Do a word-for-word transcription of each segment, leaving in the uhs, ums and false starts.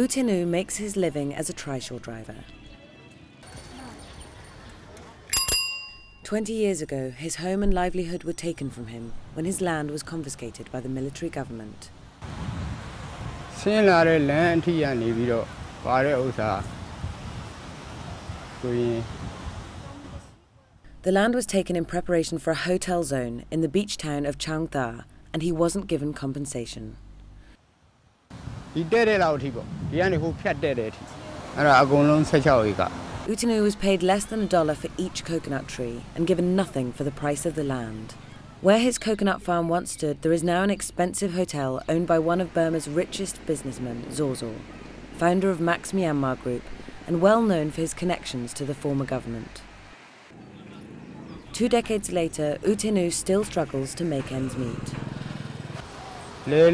U Tin Oo makes his living as a trishaw driver. Twenty years ago, his home and livelihood were taken from him when his land was confiscated by the military government. The land was taken in preparation for a hotel zone in the beach town of Chaung Tha, and he wasn't given compensation. U Tin Oo was paid less than a dollar for each coconut tree and given nothing for the price of the land. Where his coconut farm once stood, there is now an expensive hotel owned by one of Burma's richest businessmen, Zaw Zaw, founder of Max Myanmar Group and well known for his connections to the former government. Two decades later, U Tin Oo still struggles to make ends meet. U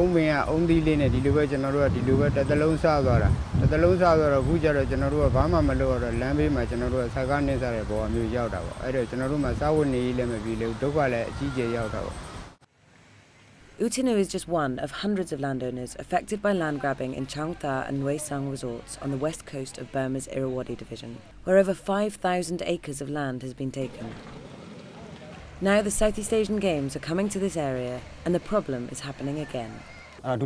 Tin Oo is just one of hundreds of landowners affected by land grabbing in Chaung Tha and Nwe Sang resorts on the west coast of Burma's Irrawaddy division, where over five thousand acres of land has been taken. Now the Southeast Asian Games are coming to this area, and the problem is happening again. But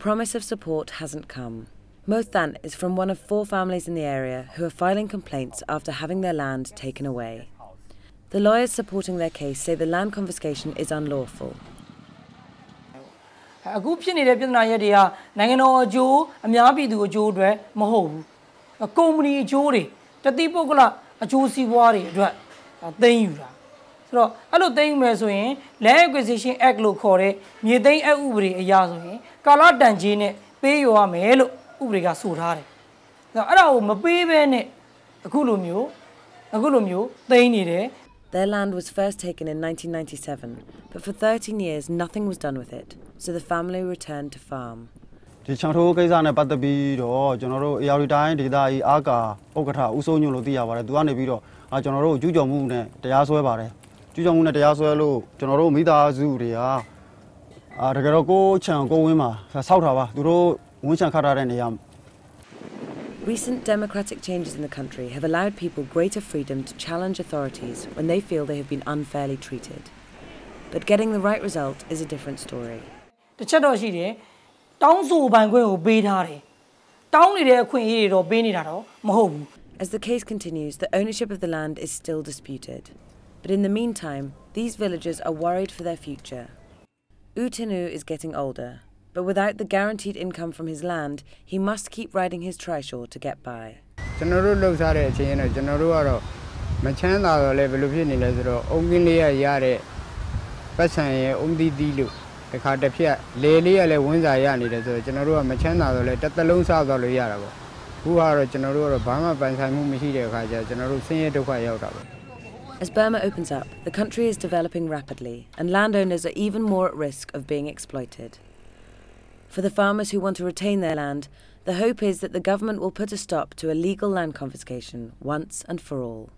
the promise of support hasn't come. Mothan is from one of four families in the area who are filing complaints after having their land taken away. The lawyers supporting their case say the land confiscation is unlawful. Their land was first taken in nineteen ninety-seven, but for thirteen years nothing was done with it. So the family returned to farm. Recent democratic changes in the country have allowed people greater freedom to challenge authorities when they feel they have been unfairly treated. But getting the right result is a different story. As the case continues, the ownership of the land is still disputed. But in the meantime, these villagers are worried for their future. U Tin Oo is getting older, but without the guaranteed income from his land, he must keep riding his trishaw to get by. As Burma opens up, the country is developing rapidly, and landowners are even more at risk of being exploited. For the farmers who want to retain their land, the hope is that the government will put a stop to illegal land confiscation once and for all.